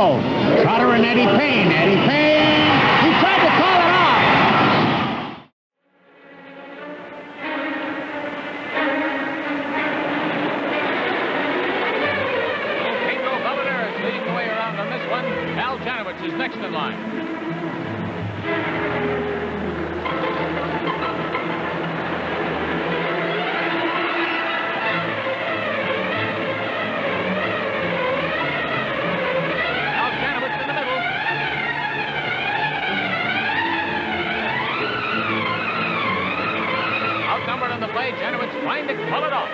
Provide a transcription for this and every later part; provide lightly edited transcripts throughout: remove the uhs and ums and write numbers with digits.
goal. Trotter and Eddie Payne. Eddie Payne. He tried to call it off. Ralph Valladares leading the way around on this one. Al Janowicz is next in line. Janowicz trying to pull it off.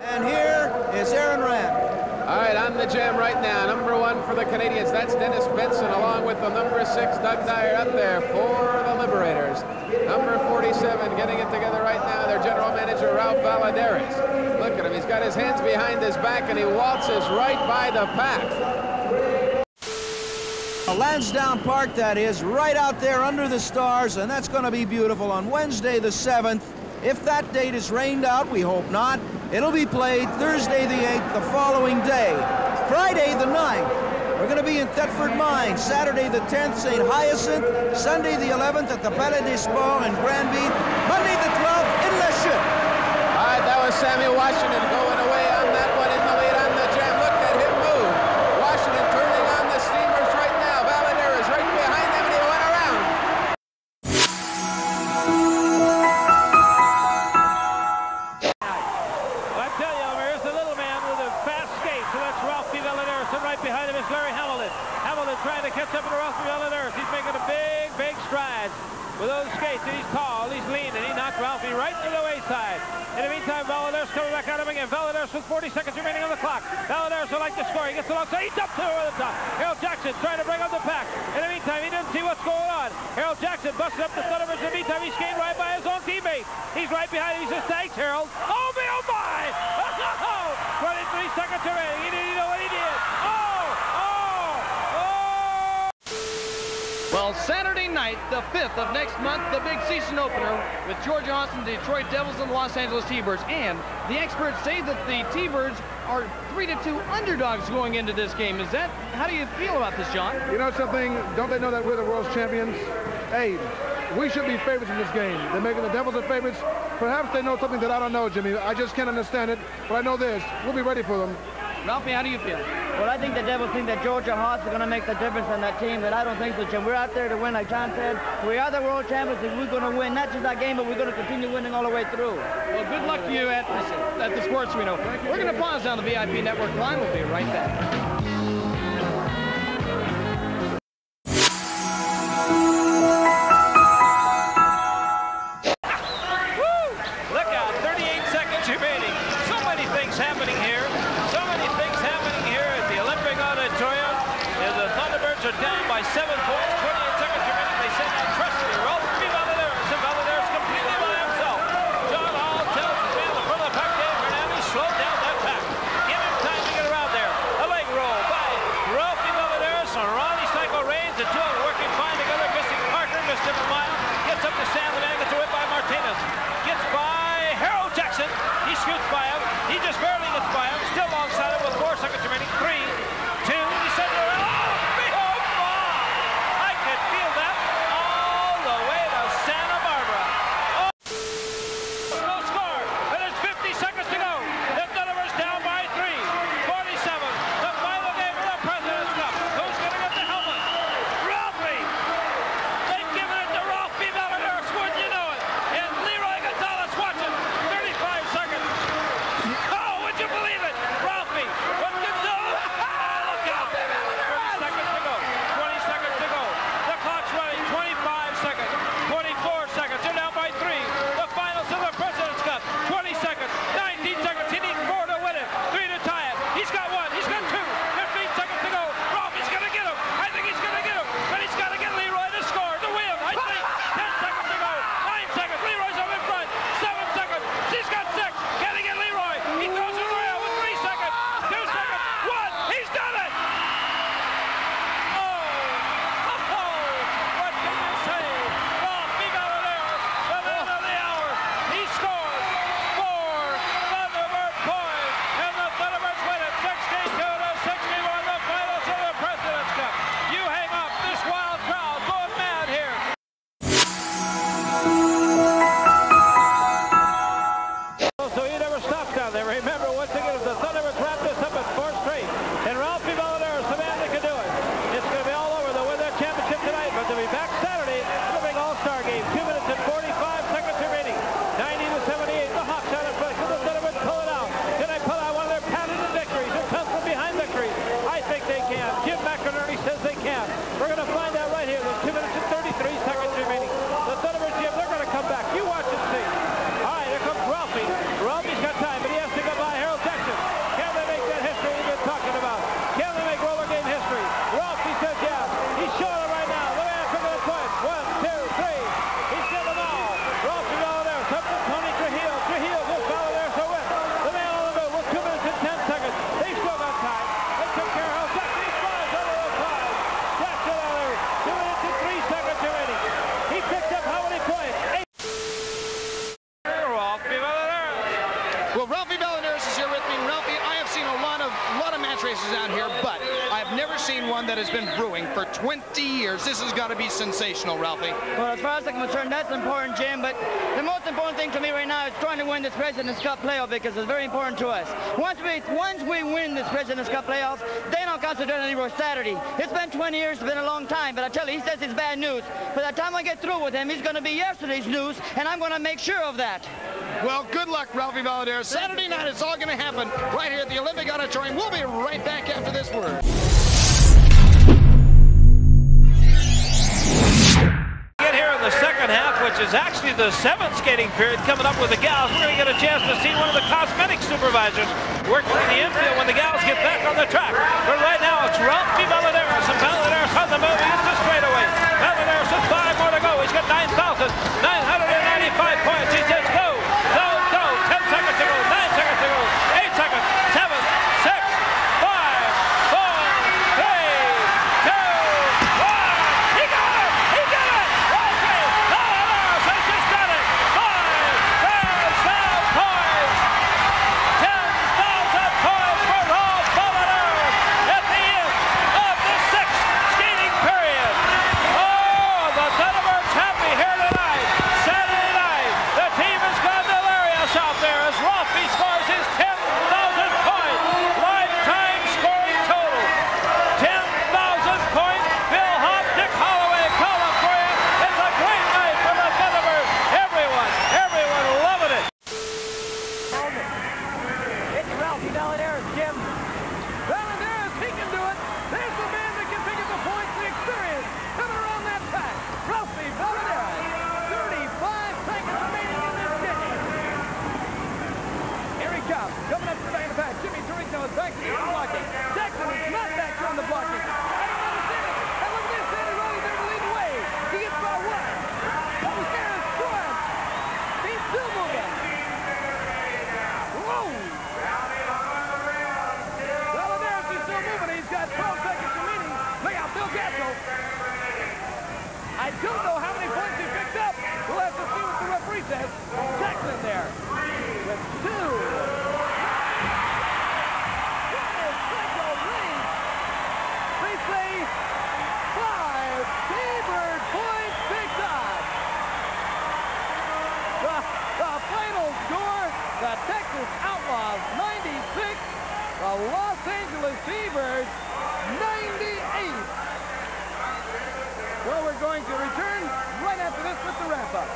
And here is Aaron Rand. All right, on the jam right now. Number one for the Canadians. That's Dennis Benson along with the number 6, Doug Dyer up there for the Liberators. Number 47 getting it together right now. Their general manager, Ralph Valladares. Look at him. He's got his hands behind his back, and he waltzes right by the pack. Lansdowne Park, that is, right out there under the stars, and that's going to be beautiful on Wednesday the 7th. If that date is rained out, we hope not, it'll be played Thursday the 8th, the following day. Friday the 9th, we're going to be in Thetford Mines. Saturday the 10th, St. Hyacinth. Sunday the 11th at the Palais des Sports in Granby. Monday the 12th in Le Chien. Samuel Washington going away on that one in the lead on the jam. Look at him move. Washington turning on the steamers right now. Valladares right behind them, and he went around. Well, I tell you, here's the little man with a fast skate. So that's Ralph Valladares, and right behind him is Larry Hamilton. Hamilton trying to catch up with Ralph Valladares. He's making a big, big stride with those skates. And he's tall, he's lean, and he knocked Ralphie right to the wayside. In the meantime, Valladares coming back at him again. Valladares with 40 seconds remaining on the clock. Valladares would like to score. He gets the long side. He dumps it over the top. Harold Jackson trying to bring up the pack. In the meantime, he doesn't see what's going on. Harold Jackson busted up the Thunderbirds. In the meantime, he's skated right by his own teammate. He's right behind him. He says, thanks, Harold. Oh, my, oh, my! Oh, 23 seconds remaining. He didn't know what he did. Oh! Oh! Oh! Well, Saturday night, the 5th of next month, the big season opener with George Austin, Detroit Devils, and Los Angeles T-Birds. And the experts say that the T-Birds are 3-2 underdogs going into this game. Is that, how do you feel about this, John? You know something, don't they know that we're the world's champions? Hey, we should be favorites in this game. They're making the Devils the favorites. Perhaps they know something that I don't know, Jimmy. I just can't understand it, but I know this. We'll be ready for them. Ralphie, how do you feel? Well, I think the Devils think that Georgia Hawks are going to make the difference on that team, but I don't think so, Jim. We're out there to win, like John said. We are the world champions, and we're going to win not just our game, but we're going to continue winning all the way through. Well, good luck to you at the Sports Reno. We're going to pause down the VIP Network line. We'll be right back. Away that has been brewing for 20 years. This has got to be sensational, Ralphie. Well, as far as I'm concerned, that's important, Jim, but the most important thing to me right now is trying to win this President's Cup playoff, because it's very important to us. Once we win this President's Cup playoff, they don't concentrate on Leroy Saturday. It's been 20 years, it's been a long time, but I tell you, he says it's bad news. By the time I get through with him, he's going to be yesterday's news, and I'm going to make sure of that. Well, good luck, Ralphie Valladares. Saturday night, it's all going to happen right here at the Olympic Auditorium. We'll be right back after this word. Get here in the second half, which is actually the seventh skating period coming up with the gals. We're going to get a chance to see one of the cosmetic supervisors working in the infield when the gals get back on the track. But right now, it's Ralphie Valladares, and Valladares on the move. It's a straightaway. Valladares with 5 more to go. He's got 9,995 points. He says go. 10 seconds to go, 9 seconds to go, 8 seconds, 7, 6, 5, 4, 3, 2, 1. He got it! He got it! Okay, Valladares has just done it. 5,000 points, 10,000 points for Ralph Valladares at the end of the 6th skating period. Oh, the Thunderbirds happy here tonight, Saturday night. The team has gone delirious out there as Ralphie scores his 10,000-point lifetime scoring total. 10,000-point Bill Hoff, Dick Holloway, column for you. It's a great night for the Thunderbirds. Everyone loving it. It's Ralphie Valladares, Jim. Valladares, he can do it. There's the man that can pick up the points, the experience. Coming around that track, Ralphie Valladares. 35 seconds remaining in this game. Here he comes. Coming up to the back of the pack. Jimmy Thuringon is back to the blocking. Jackson is not back on the blocking. I don't understand it. And look at this. Sandy Riley's there to lead the way. He gets by one. Over there is Troy. He's still moving. Whoa. Valladares is still moving. He's got 12 seconds remaining. Look out, Bill Gasso. I don't know how many points he picked up. We'll have to see what the referee says. Jackson there with 2. That is such a lead. They say 5 T-Bird points picked up. The final score, the Texas Outlaws 96, the Los Angeles T-Birds 98. Well, we're going to return right after this with the wrap-up.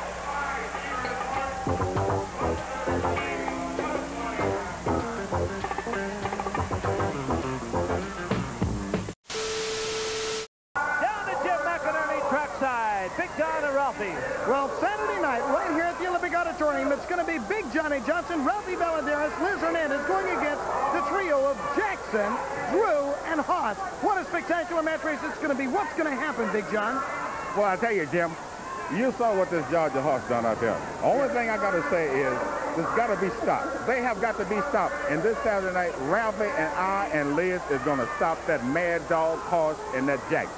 Down to Jim McInerney, trackside. Big John and Ralphie. Well, Saturday night, right here at the Olympic Auditorium, it's going to be Big Johnny Johnson, Ralphie Valladares, Liz Hernandez going against the trio of Jackson, Drew, and Haas. What a spectacular match race it's going to be. What's going to happen, Big John? Well, I tell you, Jim, you saw what this Georgia Hawks done out there. The only thing I got to say is there's got to be stopped. They have got to be stopped. And this Saturday night, Ralphie and I and Liz is going to stop that mad dog Haas and that Jackson.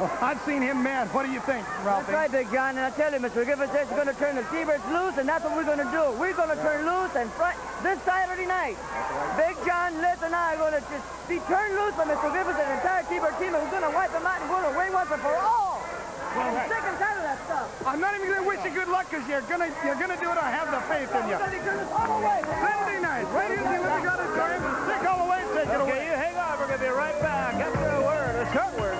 Well, I've seen him mad. What do you think, Ralphie? That's right, Big John. And I tell you, Mr. Gibbs is going to turn the T-Birds loose, and that's what we're going to do. We're going to turn loose and front this Saturday night. Big John, Liz, and I are going to just be turned loose by Mr. Gibbs and the entire T-Bird team, and we're going to wipe them out and go away once and for all. I'm sick and tired of that stuff. I'm not even going to wish you good luck, because you're gonna do it. I have the faith in you. Saturday night, right here at the Olympic Auditorium. Stick all the way, take it away. Okay, you hang on. We're going to be right back after a word, a short word.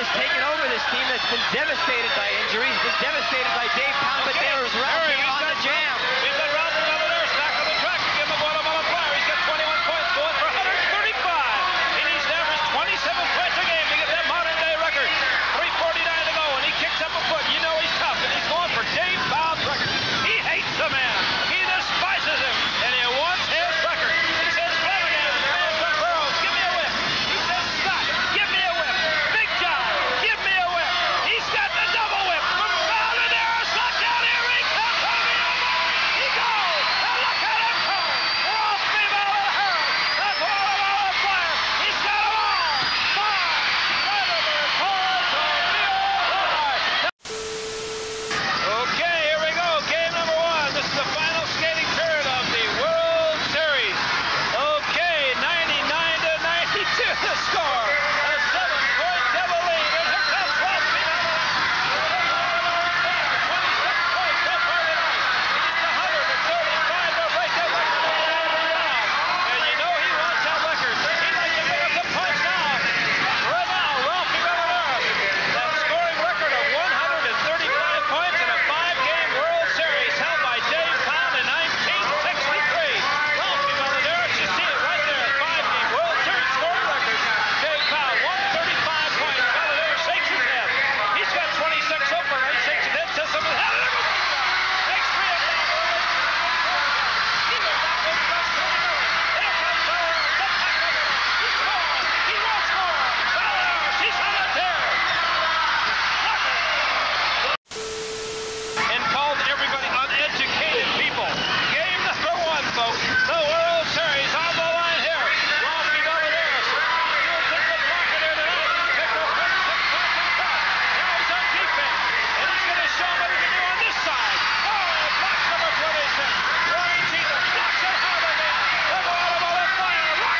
has taken over this team that's been devastated by injuries, been devastated by Dave Pound, but there is Ralphie on the jam. We've got Ralph Valladares back on the track to give the Guatemala player. He's got 21 points going for 135. He needs to average 27 points a game to get that modern day record. 3:49 to go, and he kicks up a foot. You know he's tough, and he's going for Dave Pound's record. He hates the man. He despises him, and he wants his record. He says, Flanagan, Mr. Burroughs, give me a whip. He says, Scott, give me a whip. Big John, give me a whip. He's got the double whip from Valladares. Look out, here he comes. He goes, and look at him go. Ralph Valladares, the Guatemala player. He's got them all. Five, Predator, Cards, Okay, here we go. Game number one. This is the final skating turn of the World Series. Okay, 99 to 92 the score. A 7-point Devil lead. And here comes Crosby now. He's got 26 points so far tonight. He needs 135 to break that record for the Devils now. And you know he wants that record. He'd like to pick up the punch now. Right now, Ralphie Valladares, the scoring record of 135 points in a 5-game World Series held by Dave Pound in 1963. Ralphie Valladares, you see it right there, 5-game World Series scoring record. Dave Pound, 135 points. Valladares shakes his head. He's got 26 over. He shakes his head, says something. Takes three of them. He goes back with the best to the middle. Here comes Valladares. Look back at him. He scores. He won't score. Valladares, he's on a tear. And called everybody uneducated people. Game number one, folks. The World Series on the line here. Ralphie Valladares. He's in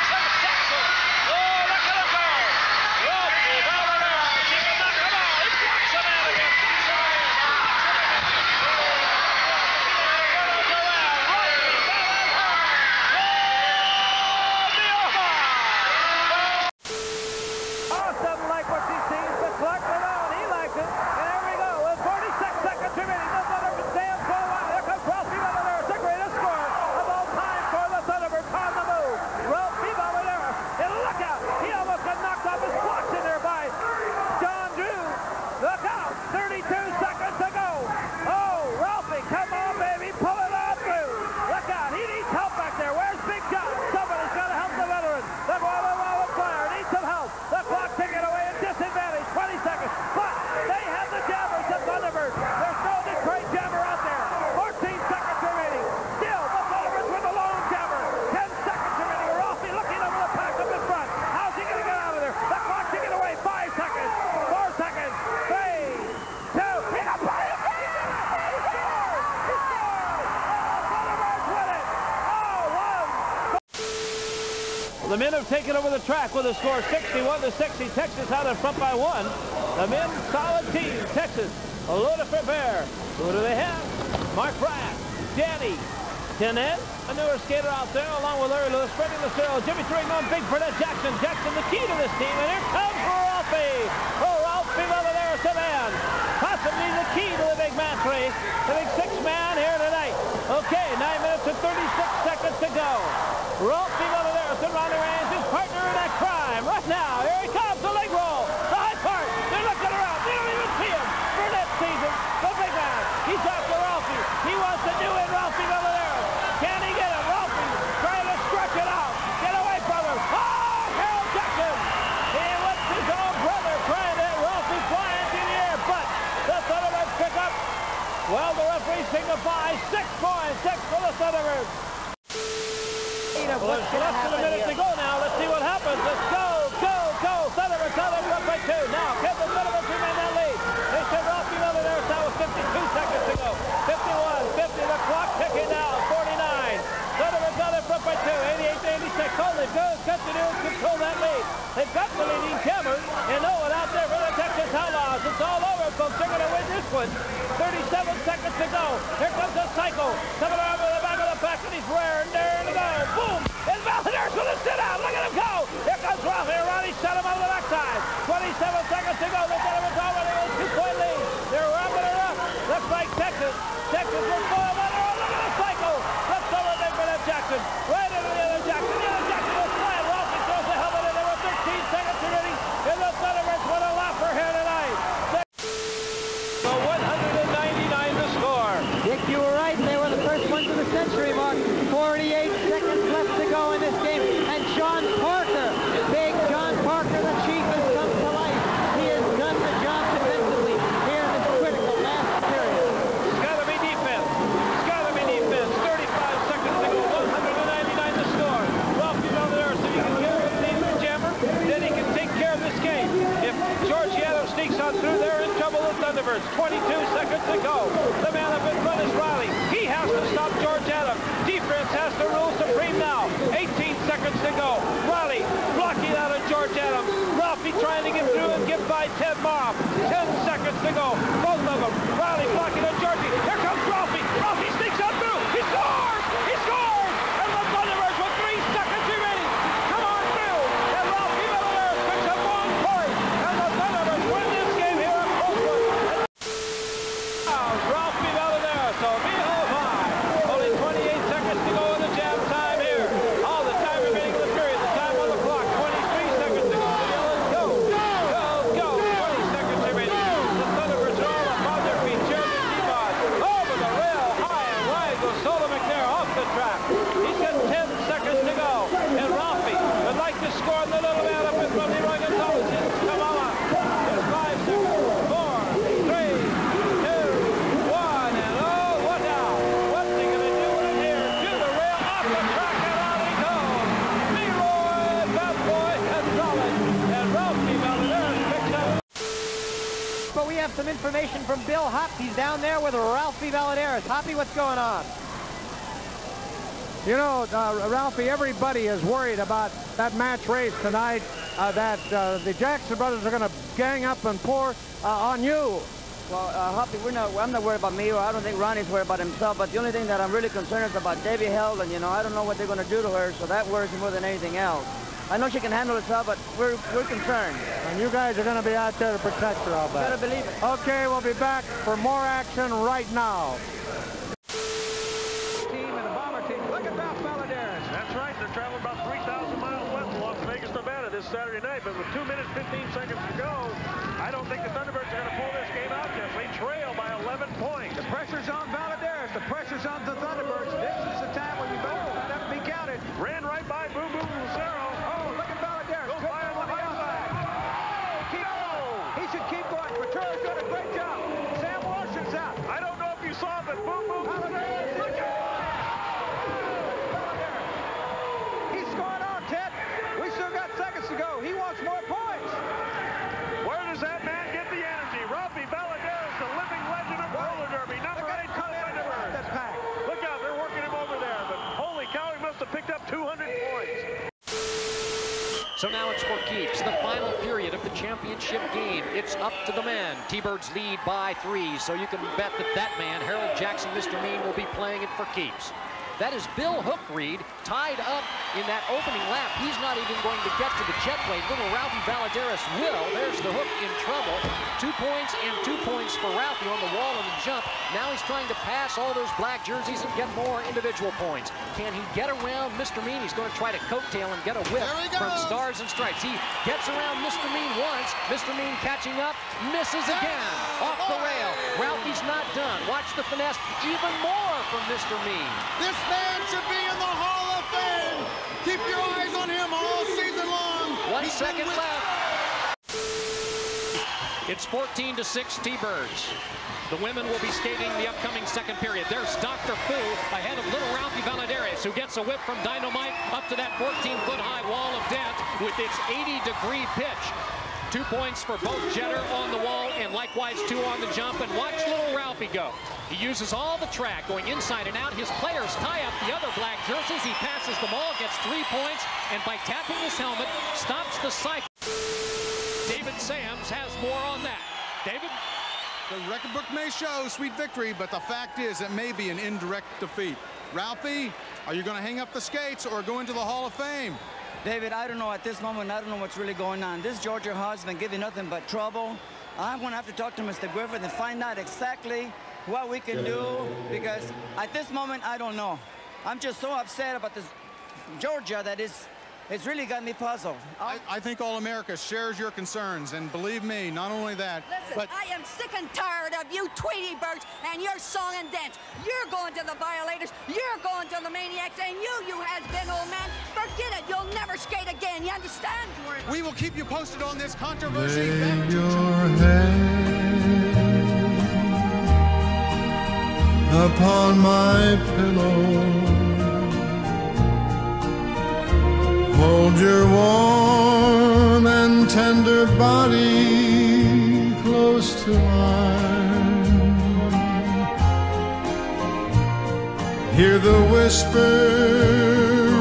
the pocket here tonight. Picked up 26 points in front. Now he's on defense. And he's going to show what he can do on this side. Oh, block number 26. Ronnie Cycle blocks it hard again. The Guatemala player rocks him 6. Oh, look at him go. Ralphie Valladares. He can knock him out. He blocks him out again. Blocks him out again. Blocks him again. Paul doesn't like what she sees, but Clark Malone, he likes it. And there we go, with 46 seconds remaining. The Thunderbirds stand so wide. Here comes Ralphie Valladares, the greatest scorer of all time for the Thunderbirds on the move. Ralphie Valladares, and look out, he almost got knocked off his clock in there by John Drew. Look out, 32 seconds to go. Oh, Ralphie, come on, baby, pull it on through. Look out, he needs help back there. Where's Big John? Somebody's got to help the veteran. The Guatemala player needs some help. The clock ticking away at disadvantage, 20 seconds. But they have the jabbers, the Thunderbirds. There's no Detroit jabber out there. 14 seconds remaining. Still, the Thunderbirds with the lone jabber. 10 seconds remaining. Ralphie looking over the pack up in front. How's he going to get out of there? The clock ticking away, 5 seconds, 4 seconds, 3, 2, he got by it. He scores! He scores! Oh, Thunderbirds win it. Oh, one. The men have taken over the track with a score 61 to 60. Texas out in front by 1. The men, solid team. Texas, a load of prepare. Who do they have? Mark Bryant, Danny Tennant, a newer skater out there, along with Larry Lewis, Freddie Lucero, Jimmy Thuringon, Big Burnett Jackson. Jackson, the key to this team, and here comes Ralphie. Oh, Ralphie Valladares, the man. Possibly the key to the big match race. The big six-man here tonight. Okay, 9 minutes and 36 seconds to go. Ralphie Valladares and Ronnie Rands, his partner in that crime. Right now, here he comes, the leg roll, the high part. They're looking around. They don't even see him. Burnett sees him, the big man. He's after Ralphie. He wants to do it, Ralphie Valladares. Can he get him? Ralphie trying to stretch it out. Get away from him. Oh, Harold Jackson. He lets his own brother trying to hit Ralphie fly into the air, but the Thunderbirds pick up. Well, the referee signifies 6 points, 6 for the Thunderbirds. Well, there's less than a minute to go now. Let's see what happens. Let's go, go, go. Thunderbirds up by 2. Now, can the Thunderbirds remain that lead? They said Ralphie Valladares now with 52 seconds to go. 51, 50, the clock ticking now, 49. Thunderbirds out in front by 2, 88 to 86. Only Bill's got to do is control that lead. They've got the leading camera, and no one out there for the Texas Outlaws. It's all over, folks. They're going to win this one. 37 seconds to go. Here comes a cycle. Coming around with the back of the pack, and he's raring there to go. Boom! And Valladares with a sit-out. Look at him go. Here comes Ralphie. Ronnie shut him on the backside. 27 seconds to go. The Devils already on 2-point lead. They're wrapping it up. Looks like Texas. Texas will fall on their own. Look at the cycle. Let's go with it for that Jackson. Right into the other Jackson. The other Jackson will slide. Ralphie throws the helmet in. There were 13 seconds remaining. And the Thunderbirds want a laugher here tonight. So 199 to score. Dick, you were right. They were the first ones of the century mark. 48 seconds left to go in this game. And John Parker, big John Parker, the Chief, has come to life. He has done the job defensively here in this critical last period. It's got to be defense. It's got to be defense. 35 seconds to go. 199 to score. Ralph is over there so he can get the team to Jammer. Then he can take care of this game. If George Adams sneaks out through, they're in trouble with Thunderbirds. 22 seconds to go. The man up in front is Riley. He has to stop George Adams. Defense has to rule supreme now. 18 seconds to go. Riley blocking out of George Adams. Ralphie trying to get through and get by Ted Moff. 10 seconds to go. Both of them. Riley blocking out Georgie. Here comes Ralphie. Ralphie sneaks up through. He scores! He scores! And the Thunderbirds with 3 seconds remaining come on through. And Ralphie Valladares picks up one point. And the Thunderbirds win this game here at Oakland. And Ralphie Valladares. So some information from Bill Hopp. He's down there with Ralphie Valladares. Hoppy, what's going on? You know, Ralphie, everybody is worried about that match race tonight, that the Jackson brothers are going to gang up and pour on you. Well, Hoppy, I'm not worried about me, or I don't think Ronnie's worried about himself, but the only thing that I'm really concerned is about Debbie Heldon. You know, I don't know what they're going to do to her, so that worries me more than anything else. I know she can handle herself, but we're concerned. And you guys are going to be out there to protect her, I'll bet. You better believe it. Okay, we'll be back for more action right now. Team and the bomber team. Look at Ralph Valladares. That's right. They're traveling about 3,000 miles west of Las Vegas, Nevada this Saturday night. But with 2 minutes, 15 seconds to go, I don't think the Thunderbirds are going to pull this game out. Just they trail by 11 points. The pressure's on Valladares. The pressure's on the Thunderbirds. This is the time when you better let be counted. Ran right by Boo Boo Lucero. Picked up 200 points. So now it's for keeps. The final period of the championship game. It's up to the man. T-Birds lead by 3, so you can bet that that man, Harold Jackson, Mr. Mean, will be playing it for keeps. That is Bill Hookreed, tied up in that opening lap. He's not even going to get to the jet plate. Little Ralphie Valladares will. There's the hook in trouble. 2 points and 2 points for Ralphie on the wall and the jump. Now he's trying to pass all those black jerseys and get more individual points. Can he get around Mr. Mean? He's going to try to coattail and get a whip from Stars and Stripes. He gets around Mr. Mean once. Mr. Mean catching up, misses again. Off the rail. Ralphie's not done. Watch the finesse even more from Mr. Mean. This man should be in the Hall of Fame. Keep your eyes on him all season long. 1 second left. It's 14-6 T-Birds. The women will be skating the upcoming second period. There's Dr. Fu ahead of little Ralphie Valladares, who gets a whip from Dynamite up to that 14-foot-high wall of death with its 80-degree pitch. 2 points for both Jetter on the wall and likewise 2 on the jump. And watch little Ralphie go. He uses all the track going inside and out. His players tie up the other black jerseys. He passes them all, gets 3 points, and by tapping his helmet, stops the cycle. David Sams has more on that. David? The record book may show sweet victory, but the fact is it may be an indirect defeat. Ralphie, are you going to hang up the skates or go into the Hall of Fame? David, I don't know at this moment. I don't know what's really going on. This Georgia Hawks been giving nothing but trouble. I'm going to have to talk to Mr. Griffith and find out exactly what we can do, because at this moment, I don't know. I'm just so upset about this Georgia that it's really got me puzzled. I think all America shares your concerns, and believe me, not only that, listen, but I am sick and tired of you Tweety Birds and your song and dance. You're going to the violators, you're going to the maniacs, and you has-been old man, forget it, you'll never skate again, you understand? We will keep you posted on this controversy. Back to upon my pillow, hold your warm and tender body close to mine. Hear the whisper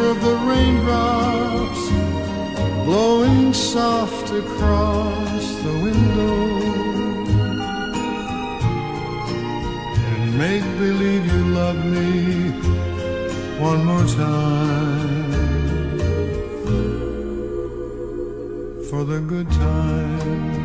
of the raindrops blowing soft across the window. Make believe you love me one more time, for the good times.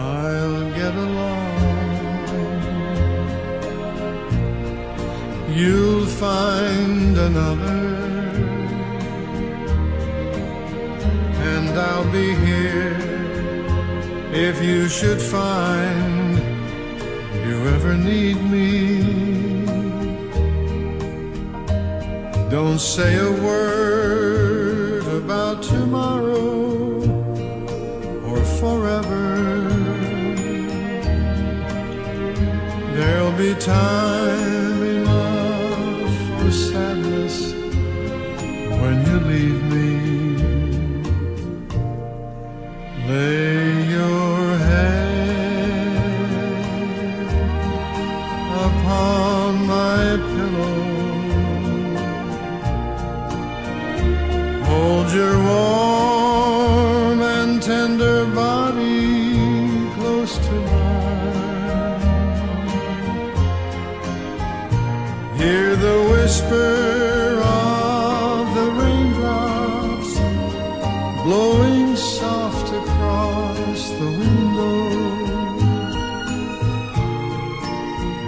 I'll get along, you find another, and I'll be here if you should find you ever need me. Don't say a word about tomorrow or forever. There'll be time sadness when you leave me. Lay your head upon my pillow, hold your warm and tender body close to mine. Hear the whisper of the raindrops blowing soft across the window,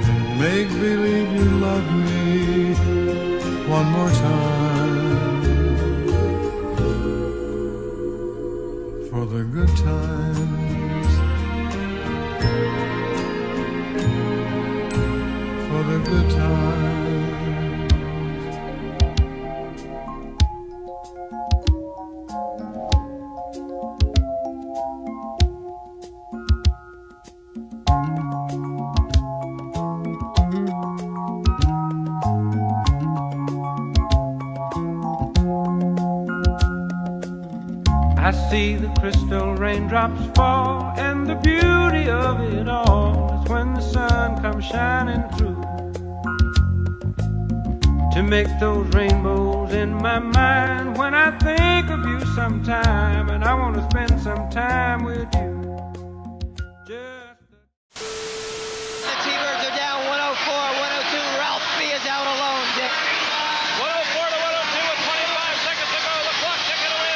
and make believe you love me one more time, for the good times, for the good times. Raindrops fall, and the beauty of it all is when the sun comes shining through to make those rainbows in my mind. When I think of you sometime, and I want to spend some time with you. The T-Birds are down 104-102. Ralph B is out alone, Dick. 104-102 with 25 seconds to go. The clock ticking away.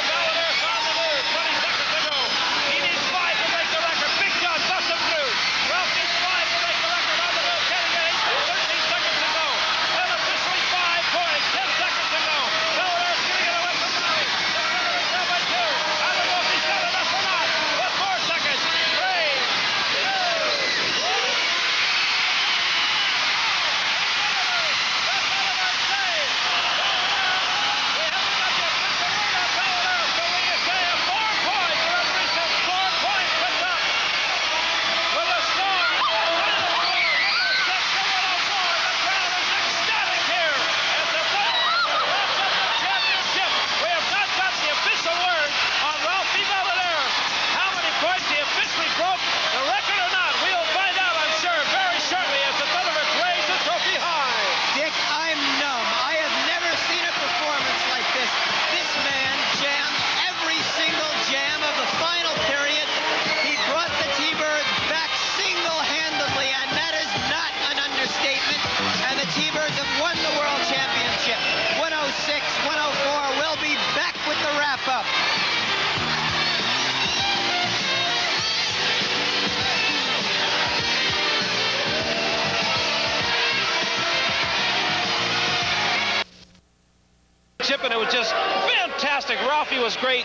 was great.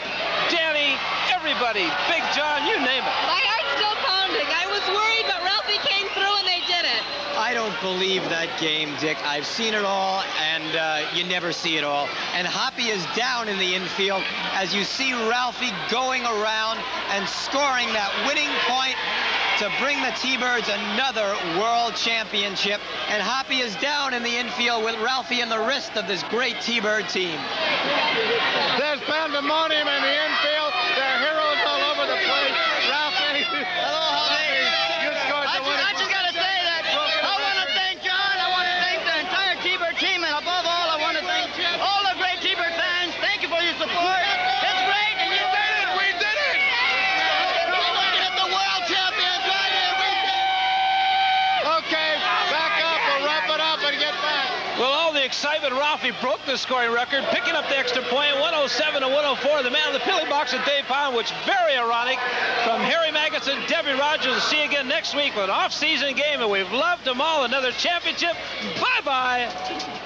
Danny, everybody, Big John, you name it. My heart's still pounding. I was worried, but Ralphie came through and they did it. I don't believe that game, Dick. I've seen it all, and you never see it all. And Hoppy is down in the infield as you see Ralphie going around and scoring that winning point to bring the T-Birds another world championship. And Hoppy is down in the infield with Ralphie in the wrist of this great T-Bird team. There's pandemonium in the infield. There are heroes all over the place. Ralphie. Hello, Hoppy. You scored the winner. I just got to say that I want to thank John. I want to thank the entire T-Bird team. And above all, I want to thank all the great T-Bird fans. Thank you for your support. It's great. And you did it. We did it. We're looking at the world champions right here. We did it. Okay, back up. We'll wrap it up and get back. Well, all the excitement, Ralphie broke the scoring record, picking up the extra point, 107 to 104. The man in the penalty box is Dave Pound, which very ironic. From Harry Maggots and Debbie Rogers, we'll see you again next week with an off-season game, and we've loved them all. Another championship. Bye-bye.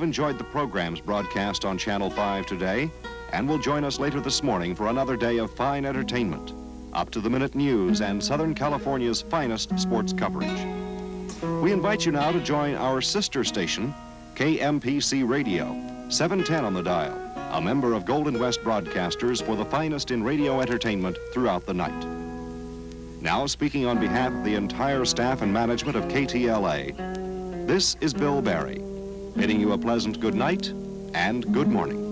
Enjoyed the programs broadcast on Channel 5 today, and will join us later this morning for another day of fine entertainment, up-to-the-minute news, and Southern California's finest sports coverage. We invite you now to join our sister station, KMPC Radio, 710 on the dial, a member of Golden West Broadcasters, for the finest in radio entertainment throughout the night. Now, speaking on behalf of the entire staff and management of KTLA, this is Bill Barry, bidding you a pleasant good night and good morning.